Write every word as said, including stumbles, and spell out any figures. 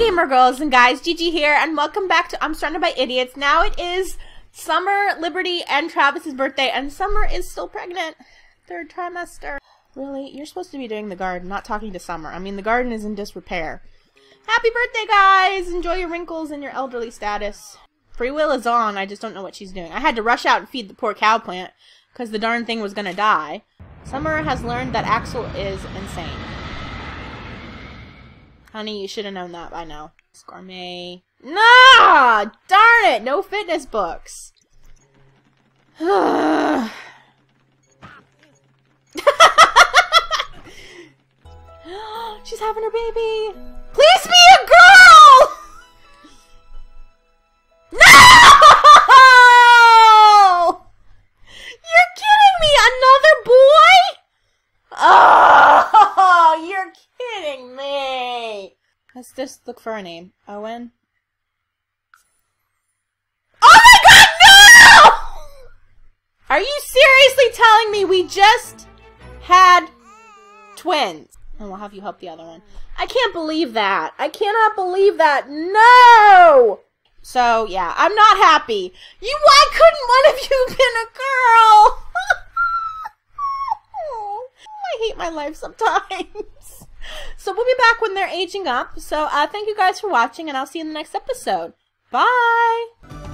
gamer girls and guys, Gigi here, and welcome back to I'm Surrounded by Idiots. Now it is Summer, Liberty, and Travis's birthday, and Summer is still pregnant. Third trimester. Really? You're supposed to be doing the garden, not talking to Summer. I mean, the garden is in disrepair. Happy birthday, guys! Enjoy your wrinkles and your elderly status. Free will is on, I just don't know what she's doing. I had to rush out and feed the poor cow plant, because the darn thing was gonna die. Summer has learned that Axel is insane. Honey, you should have known that by now. Gourmet. Nah! Darn it! No fitness books! She's having her baby! Please be a girl! No! You're kidding me! Another boy? Oh! You're kidding me! Let's just look for a name. Owen? Oh my god, no! Are you seriously telling me we just had twins? And we'll have you help the other one. I can't believe that. I cannot believe that. No! So, yeah, I'm not happy. You, why couldn't one of you have been a girl? Oh, I hate my life sometimes. So we'll be back when they're aging up. So uh, thank you guys for watching, and I'll see you in the next episode. Bye!